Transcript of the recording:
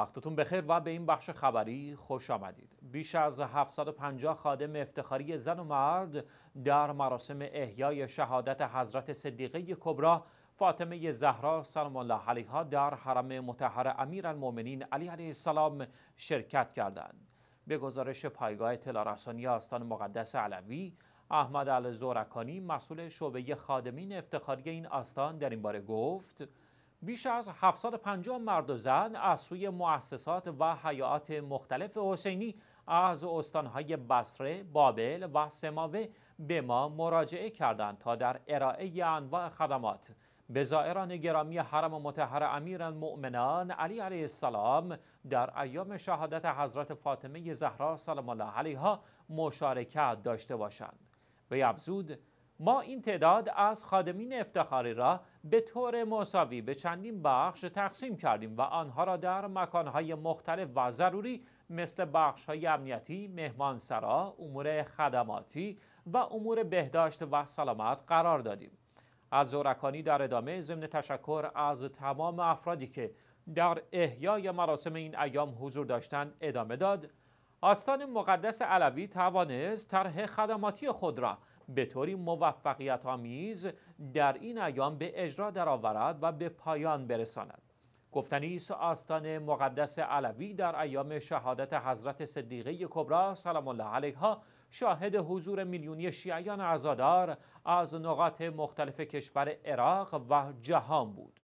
وقتتون بخیر و به این بخش خبری خوش آمدید. بیش از 750 خادم افتخاری زن و مرد در مراسم احیای شهادت حضرت صدیقه کبری فاطمه زهرا سلام الله علیها در حرم مطهر امیرالمؤمنین علی علیه السلام شرکت کردند. به گزارش پایگاه اطلاع رسانی آستان مقدس علوی، احمد الزورکانی مسئول شعبه خادمین افتخاری این آستان در این باره گفت: بیش از 750 مرد و زن از سوی مؤسسات و هیئات مختلف حسینی از استانهای بصره، بابل و سماوه به ما مراجعه کردند تا در ارائه انواع خدمات به زائران گرامی حرم مطهر امیرالمؤمنان علی علیه السلام در ایام شهادت حضرت فاطمه زهرا سلام الله علیها مشارکت داشته باشند. وی افزود: ما این تعداد از خادمین افتخاری را به طور مساوی به چندین بخش تقسیم کردیم و آنها را در مکانهای مختلف و ضروری مثل بخشهای امنیتی، مهمانسرا، امور خدماتی و امور بهداشت و سلامت قرار دادیم. الزورکانی در ادامه ضمن تشکر از تمام افرادی که در احیای مراسم این ایام حضور داشتند ادامه داد: آستان مقدس علوی توانست طرح خدماتی خود را به طوری موفقیت آمیز در این ایام به اجرا درآورد و به پایان برساند. گفتنی است آستان مقدس علوی در ایام شهادت حضرت صدیقه کبری سلام الله علیها شاهد حضور میلیونی شیعیان عزادار از نقاط مختلف کشور عراق و جهان بود.